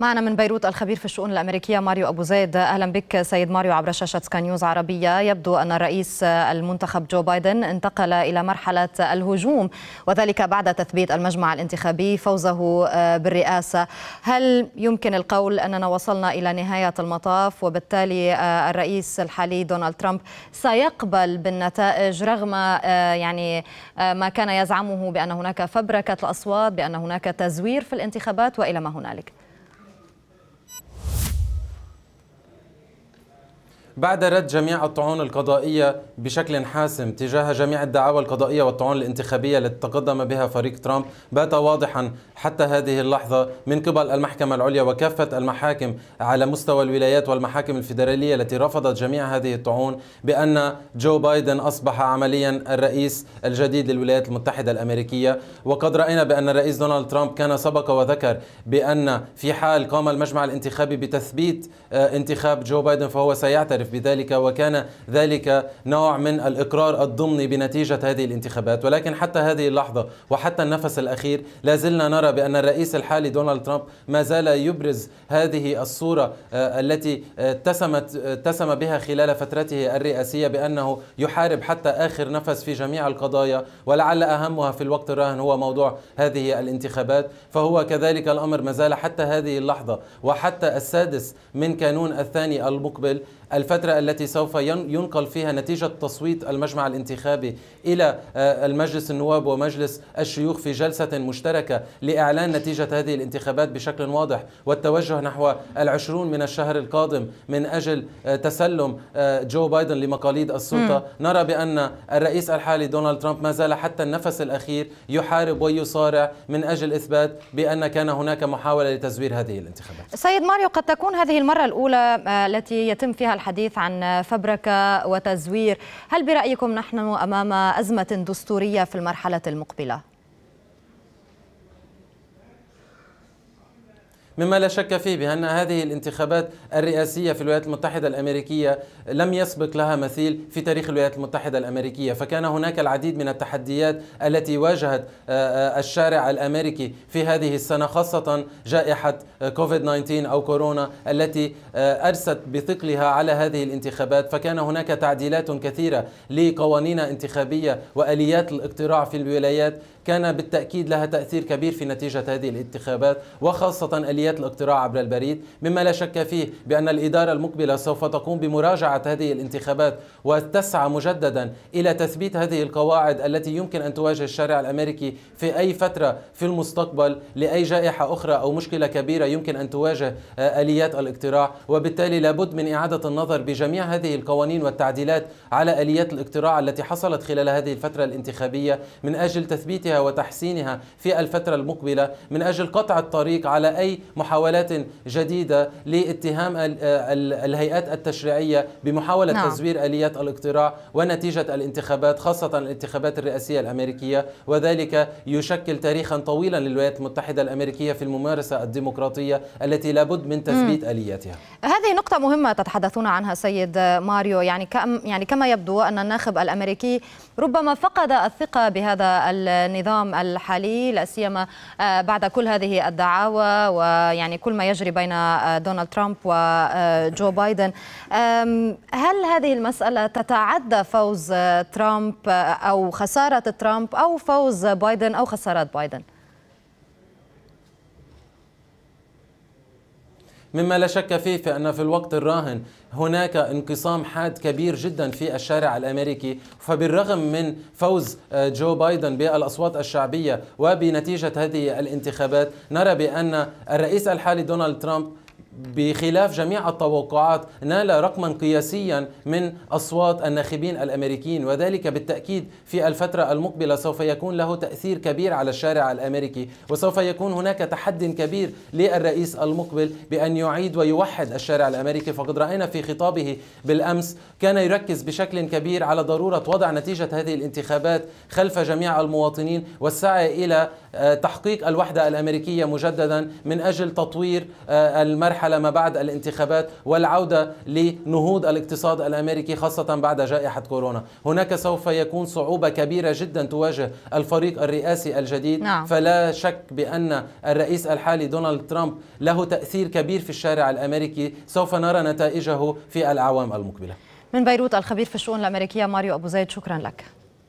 معنا من بيروت الخبير في الشؤون الأمريكية ماريو أبو زيد. أهلا بك سيد ماريو عبر شاشة سكاي نيوز عربية. يبدو أن الرئيس المنتخب جو بايدن انتقل إلى مرحلة الهجوم، وذلك بعد تثبيت المجمع الانتخابي فوزه بالرئاسة. هل يمكن القول أننا وصلنا إلى نهاية المطاف، وبالتالي الرئيس الحالي دونالد ترامب سيقبل بالنتائج رغم ما كان يزعمه بأن هناك فبركة الأصوات، بأن هناك تزوير في الانتخابات وإلى ما هنالك؟ بعد رد جميع الطعون القضائية بشكل حاسم تجاه جميع الدعاوى القضائية والطعون الانتخابية التي تقدم بها فريق ترامب، بات واضحا حتى هذه اللحظة من قبل المحكمة العليا وكافة المحاكم على مستوى الولايات والمحاكم الفيدرالية التي رفضت جميع هذه الطعون بأن جو بايدن أصبح عمليا الرئيس الجديد للولايات المتحدة الأمريكية. وقد رأينا بأن الرئيس دونالد ترامب كان سبق وذكر بأن في حال قام المجمع الانتخابي بتثبيت انتخاب جو بايدن فهو سيعترف بذلك، وكان ذلك نوع من الإقرار الضمني بنتيجة هذه الانتخابات. ولكن حتى هذه اللحظة وحتى النفس الأخير لا زلنا نرى بأن الرئيس الحالي دونالد ترامب ما زال يبرز هذه الصورة التي اتسم بها خلال فترته الرئاسية بأنه يحارب حتى آخر نفس في جميع القضايا، ولعل أهمها في الوقت الراهن هو موضوع هذه الانتخابات. فهو كذلك الأمر ما زال حتى هذه اللحظة وحتى السادس من كانون الثاني المقبل، الفترة التي سوف ينقل فيها نتيجة تصويت المجمع الانتخابي إلى المجلس النواب ومجلس الشيوخ في جلسة مشتركة لإعلان نتيجة هذه الانتخابات بشكل واضح، والتوجه نحو 20 من الشهر القادم من أجل تسلم جو بايدن لمقاليد السلطة. نرى بأن الرئيس الحالي دونالد ترامب ما زال حتى النفس الأخير يحارب ويصارع من أجل إثبات بأن كان هناك محاولة لتزوير هذه الانتخابات. سيد ماريو، قد تكون هذه المرة الأولى التي يتم فيها الحديث عن فبركة وتزوير. هل برأيكم نحن أمام أزمة دستورية في المرحلة المقبلة؟ مما لا شك فيه بأن هذه الانتخابات الرئاسية في الولايات المتحدة الأمريكية لم يسبق لها مثيل في تاريخ الولايات المتحدة الأمريكية، فكان هناك العديد من التحديات التي واجهت الشارع الأمريكي في هذه السنة، خاصة جائحة كوفيد 19 أو كورونا التي أرست بثقلها على هذه الانتخابات. فكان هناك تعديلات كثيرة لقوانين انتخابية وآليات الاقتراع في الولايات كان بالتأكيد لها تأثير كبير في نتيجة هذه الانتخابات، وخاصة آليات الاقتراع عبر البريد. مما لا شك فيه بأن الإدارة المقبلة سوف تقوم بمراجعة هذه الانتخابات وتسعى مجددا إلى تثبيت هذه القواعد التي يمكن أن تواجه الشارع الأمريكي في أي فترة في المستقبل لأي جائحة أخرى أو مشكلة كبيرة يمكن أن تواجه آليات الاقتراع. وبالتالي لابد من إعادة النظر بجميع هذه القوانين والتعديلات على آليات الاقتراع التي حصلت خلال هذه الفترة الانتخابية من أجل تثبيتها وتحسينها في الفترة المقبلة، من أجل قطع الطريق على أي محاولات جديدة لاتهام الهيئات التشريعية بمحاولة تزوير آليات الاقتراع ونتيجة الانتخابات، خاصة الانتخابات الرئاسية الأمريكية. وذلك يشكل تاريخا طويلا للولايات المتحدة الأمريكية في الممارسة الديمقراطية التي لابد من تثبيت آلياتها. هذه نقطة مهمة تتحدثون عنها سيد ماريو. كما يبدو أن الناخب الأمريكي ربما فقد الثقة بهذا النظام الحالي، لا سيما بعد كل هذه الدعاوى و كل ما يجري بين دونالد ترامب وجو بايدن. هل هذه المسألة تتعدى فوز ترامب أو خسارة ترامب أو فوز بايدن أو خسارات بايدن؟ مما لا شك فيه فأن في الوقت الراهن هناك انقسام حاد كبير جدا في الشارع الأمريكي. فبالرغم من فوز جو بايدن بالأصوات الشعبية وبنتيجة هذه الانتخابات، نرى بأن الرئيس الحالي دونالد ترامب بخلاف جميع التوقعات نال رقما قياسيا من أصوات الناخبين الأمريكيين، وذلك بالتأكيد في الفترة المقبلة سوف يكون له تأثير كبير على الشارع الأمريكي، وسوف يكون هناك تحد كبير للرئيس المقبل بأن يعيد ويوحد الشارع الأمريكي. فقد رأينا في خطابه بالأمس كان يركز بشكل كبير على ضرورة وضع نتيجة هذه الانتخابات خلف جميع المواطنين والسعي إلى تحقيق الوحدة الأمريكية مجددا من أجل تطوير المرحلة مرحلة ما بعد الانتخابات والعودة لنهوض الاقتصاد الأمريكي خاصة بعد جائحة كورونا. هناك سوف يكون صعوبة كبيرة جدا تواجه الفريق الرئاسي الجديد. فلا شك بأن الرئيس الحالي دونالد ترامب له تأثير كبير في الشارع الأمريكي، سوف نرى نتائجه في الأعوام المقبلة. من بيروت الخبير في الشؤون الأمريكية ماريو أبو زيد، شكرا لك.